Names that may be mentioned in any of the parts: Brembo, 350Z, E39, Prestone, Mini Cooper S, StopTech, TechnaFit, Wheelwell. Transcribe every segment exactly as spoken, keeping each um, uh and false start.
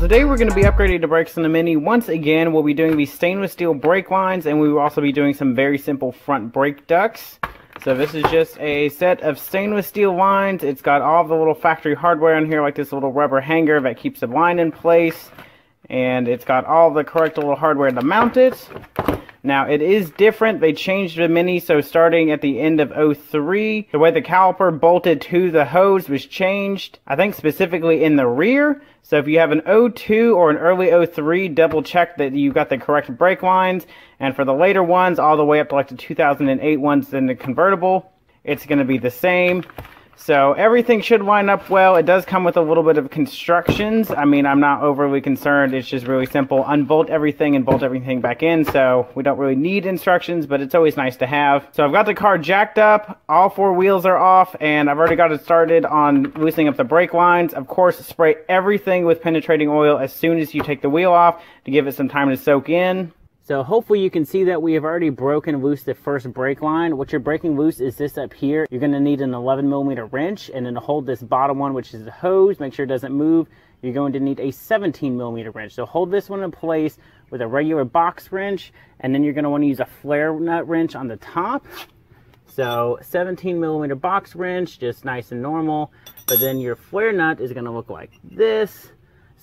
today we're going to be upgrading the brakes in the Mini. Once again, we'll be doing the stainless steel brake lines, and we will also be doing some very simple front brake ducts. So this is just a set of stainless steel lines. It's got all the little factory hardware on here, like this little rubber hanger that keeps the line in place. And it's got all the correct little hardware to mount it. Now, it is different. They changed the Mini, so starting at the end of oh three, the way the caliper bolted to the hose was changed, I think specifically in the rear. So if you have an oh two or an early oh three, double check that you got the correct brake lines. And for the later ones, all the way up to like the two thousand eight ones in the convertible, it's going to be the same. So everything should line up well. It does come with a little bit of constructions. I mean, I'm not overly concerned. It's just really simple. Unbolt everything and bolt everything back in. So we don't really need instructions, but it's always nice to have. So I've got the car jacked up. All four wheels are off, and I've already got it started on loosening up the brake lines. Of course, spray everything with penetrating oil as soon as you take the wheel off to give it some time to soak in. So hopefully you can see that we have already broken loose the first brake line. What you're breaking loose is this up here. You're going to need an eleven millimeter wrench, and then to hold this bottom one, which is the hose, make sure it doesn't move. You're going to need a seventeen millimeter wrench. So hold this one in place with a regular box wrench, and then you're going to want to use a flare nut wrench on the top. So seventeen millimeter box wrench, just nice and normal. But then your flare nut is going to look like this.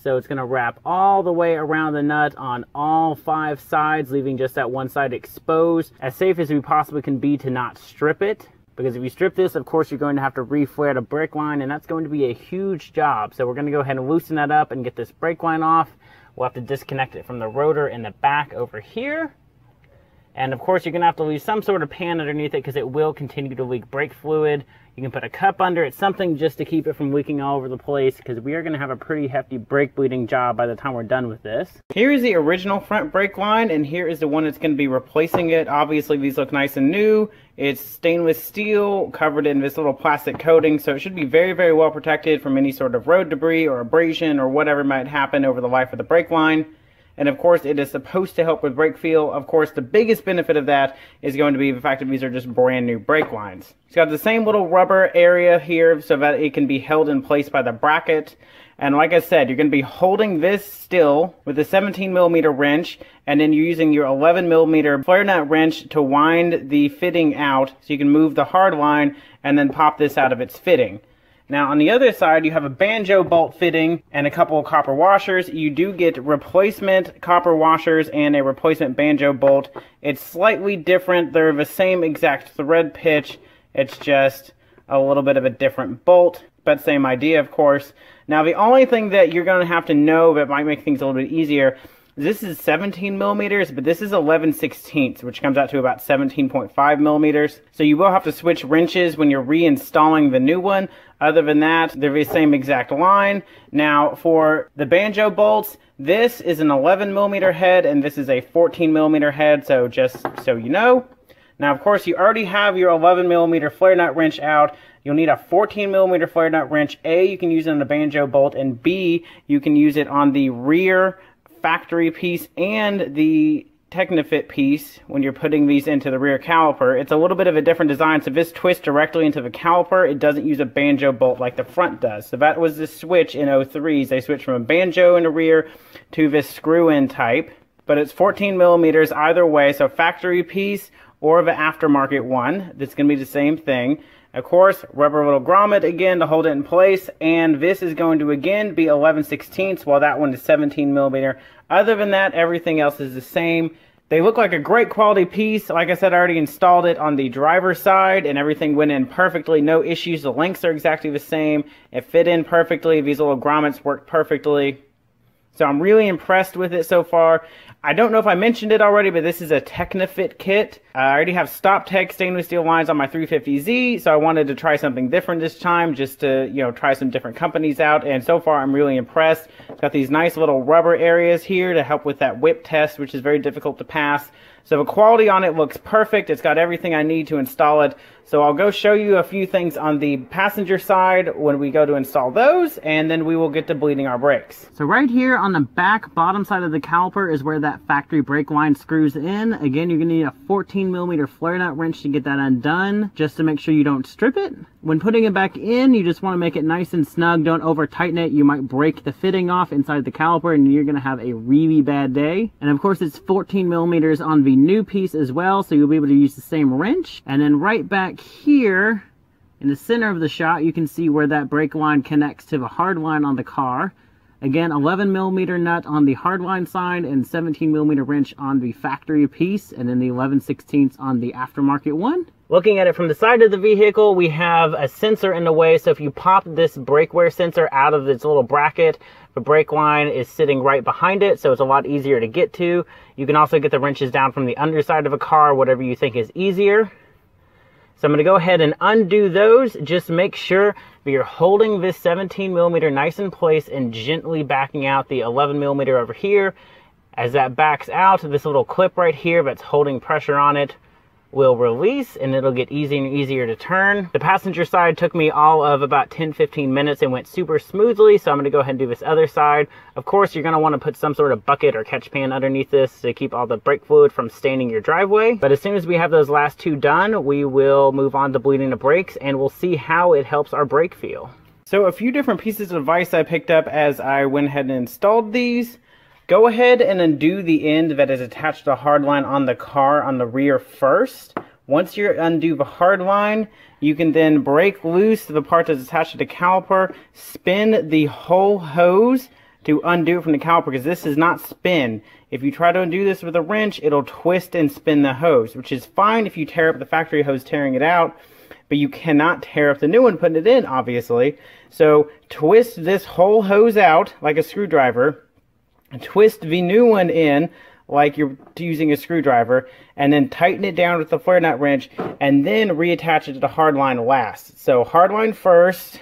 So it's going to wrap all the way around the nut on all five sides, leaving just that one side exposed, as safe as we possibly can be to not strip it. Because if you strip this, of course, you're going to have to re-flare the brake line, and that's going to be a huge job. So we're going to go ahead and loosen that up and get this brake line off. We'll have to disconnect it from the rotor in the back over here. And of course, you're going to have to leave some sort of pan underneath it because it will continue to leak brake fluid. You can put a cup under it, something just to keep it from leaking all over the place, because we are going to have a pretty hefty brake bleeding job by the time we're done with this. Here is the original front brake line, and here is the one that's going to be replacing it. Obviously, these look nice and new. It's stainless steel covered in this little plastic coating, so it should be very, very well protected from any sort of road debris or abrasion or whatever might happen over the life of the brake line. And of course, it is supposed to help with brake feel. Of course, the biggest benefit of that is going to be the fact that these are just brand new brake lines. It's got the same little rubber area here so that it can be held in place by the bracket. And like I said, you're going to be holding this still with a seventeen millimeter wrench, and then you're using your eleven millimeter flare nut wrench to wind the fitting out so you can move the hard line and then pop this out of its fitting. Now, on the other side, you have a banjo bolt fitting and a couple of copper washers. You do get replacement copper washers and a replacement banjo bolt. It's slightly different. They're the same exact thread pitch. It's just a little bit of a different bolt, but same idea, of course. Now, the only thing that you're going to have to know that might make things a little bit easier, this is seventeen millimeters, but this is eleven sixteenths, which comes out to about seventeen point five millimeters. So you will have to switch wrenches when you're reinstalling the new one. Other than that, they're the same exact line. Now, for the banjo bolts, this is an eleven millimeter head, and this is a fourteen millimeter head, so just so you know. Now, of course, you already have your eleven millimeter flare nut wrench out. You'll need a fourteen millimeter flare nut wrench. A, you can use it on the banjo bolt, and B, you can use it on the rear factory piece and the TechnaFit piece when you're putting these into the rear caliper. It's a little bit of a different design, so this twists directly into the caliper. It doesn't use a banjo bolt like the front does. So that was the switch in oh threes. They switched from a banjo in the rear to this screw-in type. But it's fourteen millimeters either way, so factory piece or the aftermarket one. That's going to be the same thing. Of course, rubber little grommet again to hold it in place, and this is going to again be eleven sixteenths, while that one is seventeen millimeter. Other than that, everything else is the same. They look like a great quality piece. Like I said, I already installed it on the driver's side, and everything went in perfectly. No issues. The links are exactly the same. It fit in perfectly. These little grommets work perfectly. So I'm really impressed with it so far. I don't know if I mentioned it already, but this is a TechnaFit kit. Uh, I already have StopTech stainless steel lines on my three fifty Z, so I wanted to try something different this time, just to, you know, try some different companies out. And so far, I'm really impressed. It's got these nice little rubber areas here to help with that whip test, which is very difficult to pass. So the quality on it looks perfect. It's got everything I need to install it. So I'll go show you a few things on the passenger side when we go to install those, and then we will get to bleeding our brakes. So right here on the back bottom side of the caliper is where that factory brake line screws in. Again, you're going to need a 14 fifteen millimeter flare nut wrench to get that undone, just to make sure you don't strip it. When putting it back in, you just want to make it nice and snug. Don't over tighten it. You might break the fitting off inside the caliper and you're going to have a really bad day. And of course it's fourteen millimeters on the new piece as well, so you'll be able to use the same wrench. And then right back here in the center of the shot, you can see where that brake line connects to the hard line on the car. Again, eleven millimeter nut on the hardline side and seventeen millimeter wrench on the factory piece, and then the eleven sixteenths on the aftermarket one. Looking at it from the side of the vehicle, we have a sensor in the way, so if you pop this brake wear sensor out of its little bracket, the brake line is sitting right behind it, so it's a lot easier to get to. You can also get the wrenches down from the underside of a car, whatever you think is easier. So I'm going to go ahead and undo those. Just make sure that you're holding this seventeen millimeter nice in place and gently backing out the eleven millimeter over here. As that backs out, this little clip right here that's holding pressure on it will release and it'll get easier and easier to turn. The passenger side took me all of about ten to fifteen minutes and went super smoothly, so I'm going to go ahead and do this other side. Of course, you're going to want to put some sort of bucket or catch pan underneath this to keep all the brake fluid from staining your driveway. But as soon as we have those last two done, we will move on to bleeding the brakes and we'll see how it helps our brake feel. So a few different pieces of advice I picked up as I went ahead and installed these. Go ahead and undo the end that is attached to the hard line on the car on the rear first. Once you undo the hard line, you can then break loose the part that's attached to the caliper, spin the whole hose to undo it from the caliper, because this does not spin. If you try to undo this with a wrench, it'll twist and spin the hose, which is fine if you tear up the factory hose tearing it out, but you cannot tear up the new one putting it in, obviously. So twist this whole hose out like a screwdriver, twist the new one in like you're using a screwdriver, and then tighten it down with the flare nut wrench, and then reattach it to the hard line last. So hard line first,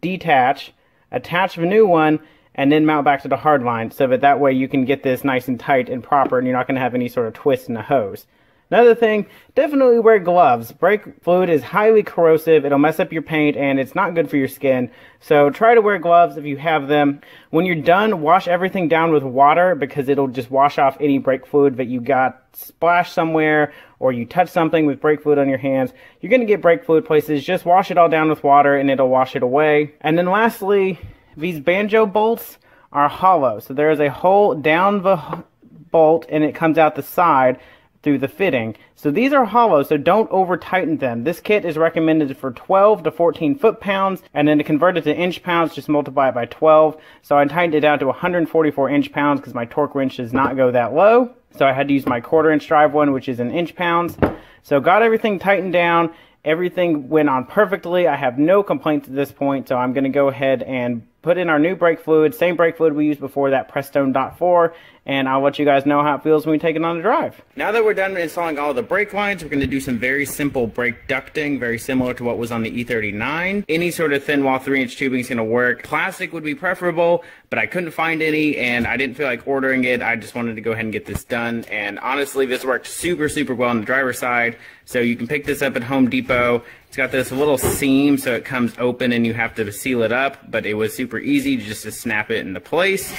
detach, attach the new one, and then mount back to the hard line, so that that way you can get this nice and tight and proper and you're not going to have any sort of twist in the hose. Another thing, definitely wear gloves. Brake fluid is highly corrosive, it'll mess up your paint, and it's not good for your skin. So try to wear gloves if you have them. When you're done, wash everything down with water, because it'll just wash off any brake fluid that you got splashed somewhere, or you touch something with brake fluid on your hands. You're going to get brake fluid places. Just wash it all down with water and it'll wash it away. And then lastly, these banjo bolts are hollow. So there is a hole down the bolt and it comes out the side through the fitting. So these are hollow, so don't over tighten them. This kit is recommended for twelve to fourteen foot pounds, and then to convert it to inch pounds, just multiply it by twelve. So I tightened it down to one hundred forty-four inch pounds because my torque wrench does not go that low. So I had to use my quarter inch drive one, which is in inch pounds. So got everything tightened down. Everything went on perfectly. I have no complaints at this point, so I'm going to go ahead and put in our new brake fluid, same brake fluid we used before, that Prestone dot four, and I'll let you guys know how it feels when we take it on a drive. Now that we're done installing all the brake lines, we're going to do some very simple brake ducting, very similar to what was on the E thirty-nine. Any sort of thin wall three inch tubing is going to work. Plastic would be preferable, but I couldn't find any, and I didn't feel like ordering it. I just wanted to go ahead and get this done, and honestly, this worked super, super well on the driver's side, so you can pick this up at Home Depot. It's got this little seam, so it comes open and you have to seal it up, but it was super easy just to snap it into place.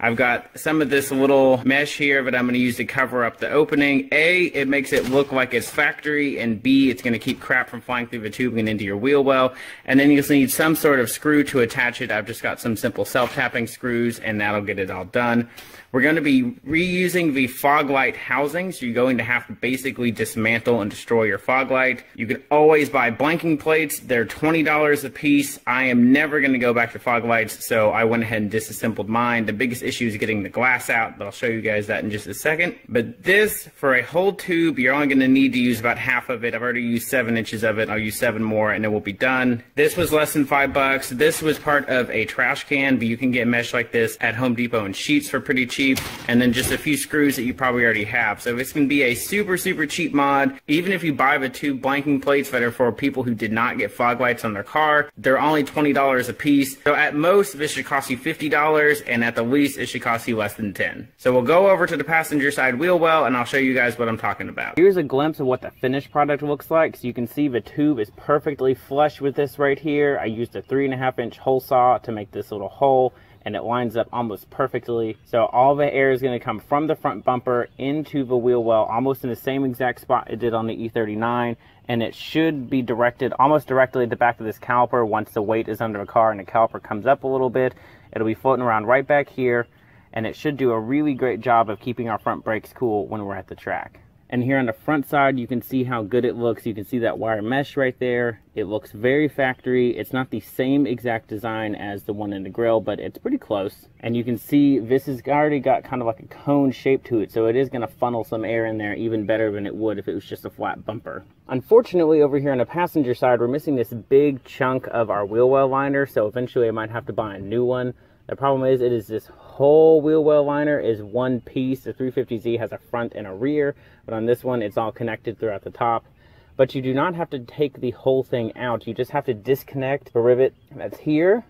I've got some of this little mesh here that I'm going to use to cover up the opening. A, it makes it look like it's factory, and B, it's going to keep crap from flying through the tubing and into your wheel well. And then you'll need some sort of screw to attach it. I've just got some simple self-tapping screws, and that'll get it all done. We're going to be reusing the fog light housing, so you're going to have to basically dismantle and destroy your fog light. You can always buy blanking plates. They're twenty dollars a piece. I am never going to go back to fog lights, so I went ahead and disassembled mine. The biggest issue is getting the glass out, but I'll show you guys that in just a second. But this, for a whole tube, you're only going to need to use about half of it. I've already used seven inches of it. I'll use seven more, and it will be done. This was less than five bucks. This was part of a trash can, but you can get mesh like this at Home Depot in sheets for pretty cheap. Cheap, and then just a few screws that you probably already have. So it's going to be a super, super cheap mod. Even if you buy the two blanking plates that are for people who did not get fog lights on their car, they're only twenty dollars a piece. So at most, this should cost you fifty dollars, and at the least, it should cost you less than ten dollars. So we'll go over to the passenger side wheel well, and I'll show you guys what I'm talking about. Here's a glimpse of what the finished product looks like. So you can see the tube is perfectly flush with this right here. I used a three and a half inch hole saw to make this little hole. and it lines up almost perfectly. So all the air is going to come from the front bumper into the wheel well, almost in the same exact spot it did on the E thirty-nine, and it should be directed almost directly at the back of this caliper. Once the weight is under the car and the caliper comes up a little bit, it'll be floating around right back here, and it should do a really great job of keeping our front brakes cool when we're at the track. And here on the front side, you can see how good it looks. You can see that wire mesh right there. It looks very factory. It's not the same exact design as the one in the grill, but it's pretty close. And you can see this has already got kind of like a cone shape to it, so it is going to funnel some air in there even better than it would if it was just a flat bumper. Unfortunately, over here on the passenger side, we're missing this big chunk of our wheel well liner, so eventually I might have to buy a new one. The problem is, it is this whole wheel well liner is one piece. The three fifty Z has a front and a rear, but on this one, it's all connected throughout the top. But you do not have to take the whole thing out. You just have to disconnect the rivet that's here,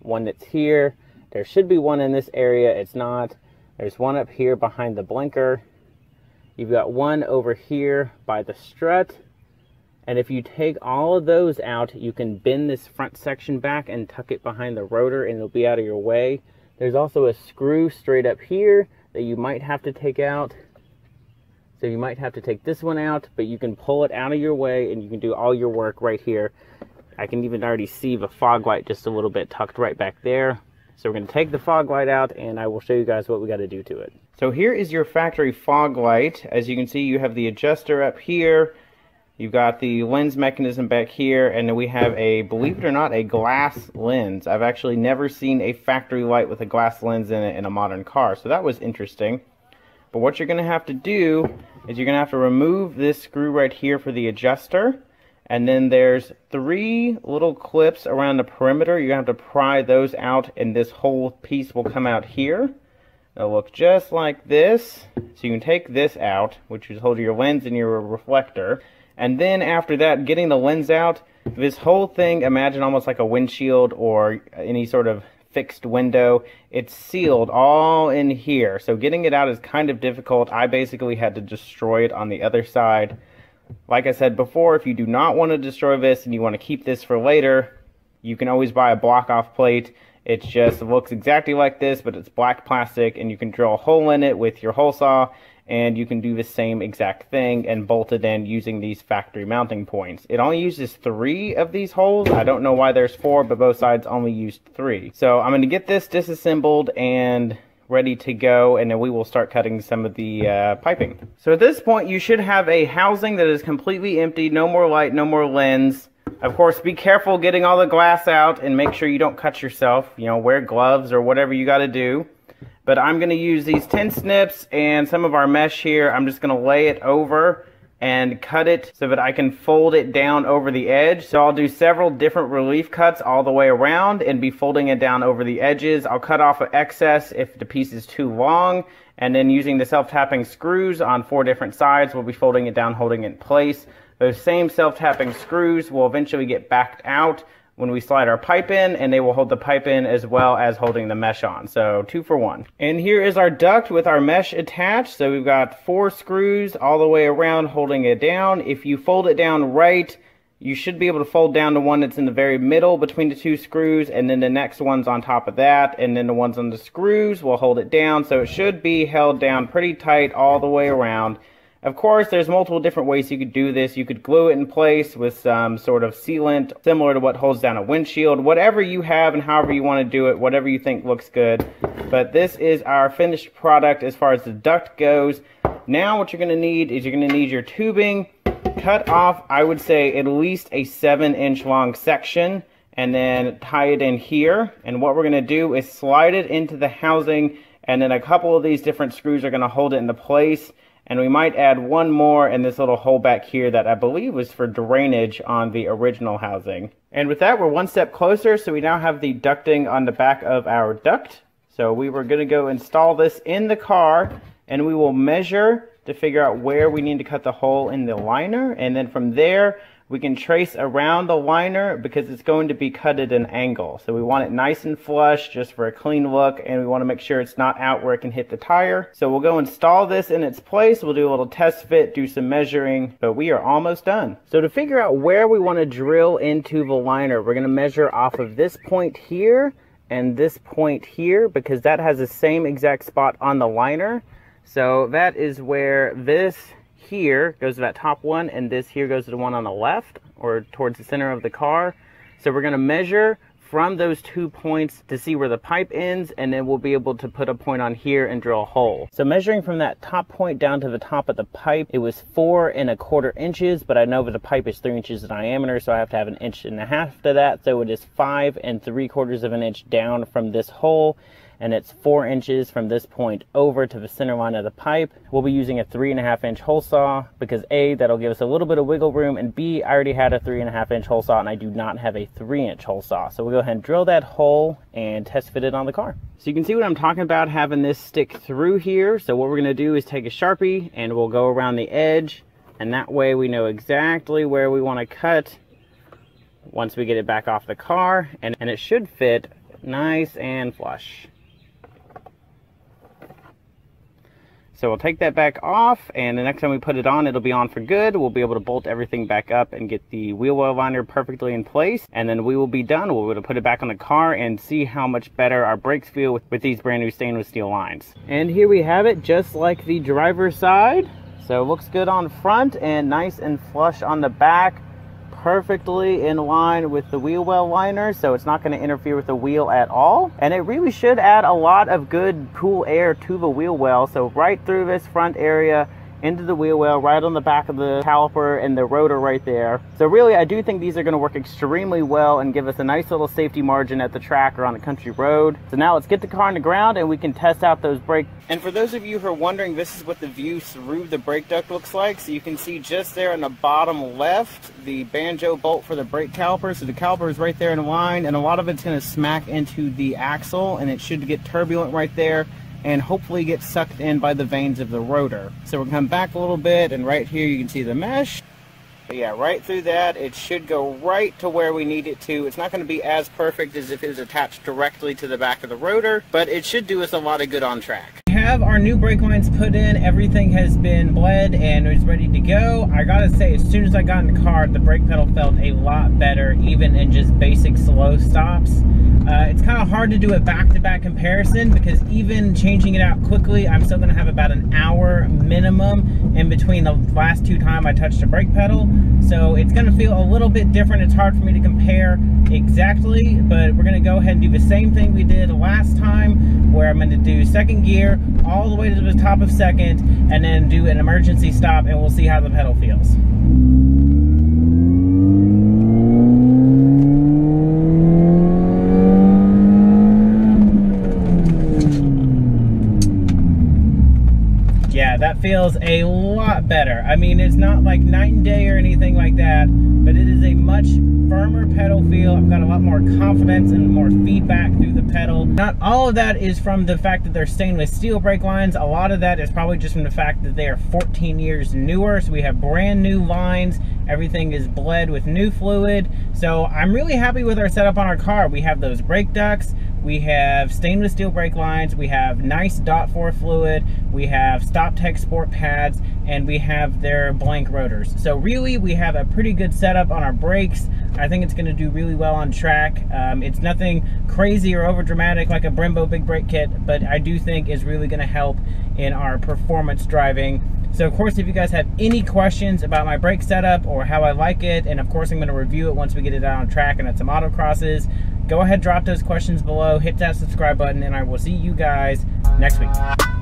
one that's here. There should be one in this area. It's not. There's one up here behind the blinker. You've got one over here by the strut. And if you take all of those out, you can bend this front section back and tuck it behind the rotor, and it'll be out of your way. There's also a screw straight up here that you might have to take out. So you might have to take this one out, but you can pull it out of your way and you can do all your work right here. I can even already see the fog light just a little bit tucked right back there. So we're going to take the fog light out, and I will show you guys what we got to do to it. So here is your factory fog light. As you can see, you have the adjuster up here. You've got the lens mechanism back here, and then we have a, believe it or not, a glass lens. I've actually never seen a factory light with a glass lens in it in a modern car, so that was interesting. But what you're going to have to do is you're going to have to remove this screw right here for the adjuster, and then there's three little clips around the perimeter. You're going to have to pry those out, and this whole piece will come out here. It'll look just like this. So you can take this out, which is holding your lens and your reflector. And then after that, getting the lens out, this whole thing, imagine almost like a windshield or any sort of fixed window. It's sealed all in here. So getting it out is kind of difficult. I basically had to destroy it on the other side. Like I said before, if you do not want to destroy this and you want to keep this for later, you can always buy a block off plate. It just looks exactly like this, but it's black plastic, and you can drill a hole in it with your hole saw, and you can do the same exact thing and bolt it in using these factory mounting points. It only uses three of these holes. I don't know why there's four, but both sides only used three. So I'm going to get this disassembled and ready to go, and then we will start cutting some of the uh, piping. So at this point, you should have a housing that is completely empty, no more light, no more lens. Of course, be careful getting all the glass out and make sure you don't cut yourself. You know, wear gloves or whatever you got to do. But I'm going to use these tin snips and some of our mesh here. I'm just going to lay it over and cut it so that I can fold it down over the edge. So I'll do several different relief cuts all the way around and be folding it down over the edges. I'll cut off an excess if the piece is too long. And then using the self-tapping screws on four different sides, we'll be folding it down, holding it in place. Those same self-tapping screws will eventually get backed out when we slide our pipe in, and they will hold the pipe in as well as holding the mesh on. So two for one. And here is our duct with our mesh attached. So we've got four screws all the way around holding it down. If you fold it down right, you should be able to fold down the one that's in the very middle between the two screws, and then the next one's on top of that, and then the ones on the screws will hold it down. So it should be held down pretty tight all the way around. Of course, there's multiple different ways you could do this. You could glue it in place with some sort of sealant similar to what holds down a windshield. Whatever you have and however you want to do it, whatever you think looks good. But this is our finished product as far as the duct goes. Now what you're going to need is you're going to need your tubing. Cut off, I would say, at least a seven inch long section, and then tie it in here. And what we're going to do is slide it into the housing, and then a couple of these different screws are going to hold it into place. And we might add one more in this little hole back here that I believe was for drainage on the original housing. And with that, we're one step closer, so we now have the ducting on the back of our duct. So we were going to go install this in the car, and we will measure to figure out where we need to cut the hole in the liner. And then from there, we can trace around the liner because it's going to be cut at an angle. So we want it nice and flush just for a clean look, and we want to make sure it's not out where it can hit the tire. So we'll go install this in its place. We'll do a little test fit, do some measuring, but we are almost done. So to figure out where we want to drill into the liner, we're going to measure off of this point here and this point here, because that has the same exact spot on the liner. So that is where this here goes to that top one, and this here goes to the one on the left, or towards the center of the car. So we're going to measure from those two points to see where the pipe ends, and then we'll be able to put a point on here and drill a hole. So measuring from that top point down to the top of the pipe, it was four and a quarter inches, but I know that the pipe is three inches in diameter, so I have to have an inch and a half to that. So it is five and three quarters of an inch down from this hole, and it's four inches from this point over to the center line of the pipe. We'll be using a three and a half inch hole saw because A, that'll give us a little bit of wiggle room, and B, I already had a three and a half inch hole saw and I do not have a three inch hole saw. So we'll go ahead and drill that hole and test fit it on the car. So you can see what I'm talking about, having this stick through here. So what we're gonna do is take a Sharpie and we'll go around the edge, and that way we know exactly where we wanna cut once we get it back off the car, and, and it should fit nice and flush. So we'll take that back off, and the next time we put it on, it'll be on for good. We'll be able to bolt everything back up and get the wheel well liner perfectly in place, and then we will be done. We'll be able to put it back on the car and see how much better our brakes feel with, with these brand new stainless steel lines. And here we have it, just like the driver's side. So it looks good on front and nice and flush on the back, perfectly in line with the wheel well liner, so it's not going to interfere with the wheel at all, and it really should add a lot of good cool air to the wheel well. So right through this front area into the wheel well, right on the back of the caliper and the rotor right there. So really, I do think these are going to work extremely well and give us a nice little safety margin at the track or on the country road. So now let's get the car on the ground and we can test out those brakes. And for those of you who are wondering, this is what the view through the brake duct looks like. So you can see just there on the bottom left, the banjo bolt for the brake caliper. So the caliper is right there in line, and a lot of it's going to smack into the axle, and it should get turbulent right there and hopefully get sucked in by the veins of the rotor. So we'll come back a little bit, and right here you can see the mesh. But yeah, right through that, it should go right to where we need it to. It's not going to be as perfect as if it was attached directly to the back of the rotor, but it should do us a lot of good on track. We have our new brake lines put in, everything has been bled and is ready to go. I gotta say, as soon as I got in the car, the brake pedal felt a lot better, even in just basic slow stops. Uh, it's kind of hard to do a back-to-back comparison because even changing it out quickly, I'm still going to have about an hour minimum in between the last two times I touched the brake pedal. So it's going to feel a little bit different. It's hard for me to compare exactly, but we're going to go ahead and do the same thing we did last time, where I'm going to do second gear all the way to the top of second and then do an emergency stop, and we'll see how the pedal feels. That feels a lot better. I mean, it's not like night and day or anything like that, but it is a much firmer pedal feel. I've got a lot more confidence and more feedback through the pedal. Not all of that is from the fact that they're stainless steel brake lines. A lot of that is probably just from the fact that they are fourteen years newer, so we have brand new lines. Everything is bled with new fluid. So I'm really happy with our setup on our car. We have those brake ducts, we have stainless steel brake lines, we have nice D O T four fluid, we have StopTech sport pads, and we have their blank rotors. So really, we have a pretty good setup on our brakes. I think it's going to do really well on track. Um, it's nothing crazy or over dramatic like a Brembo big brake kit, but I do think it's really going to help in our performance driving. So of course, if you guys have any questions about my brake setup or how I like it, and of course I'm going to review it once we get it out on track and at some autocrosses, go ahead, drop those questions below, hit that subscribe button, and I will see you guys next week.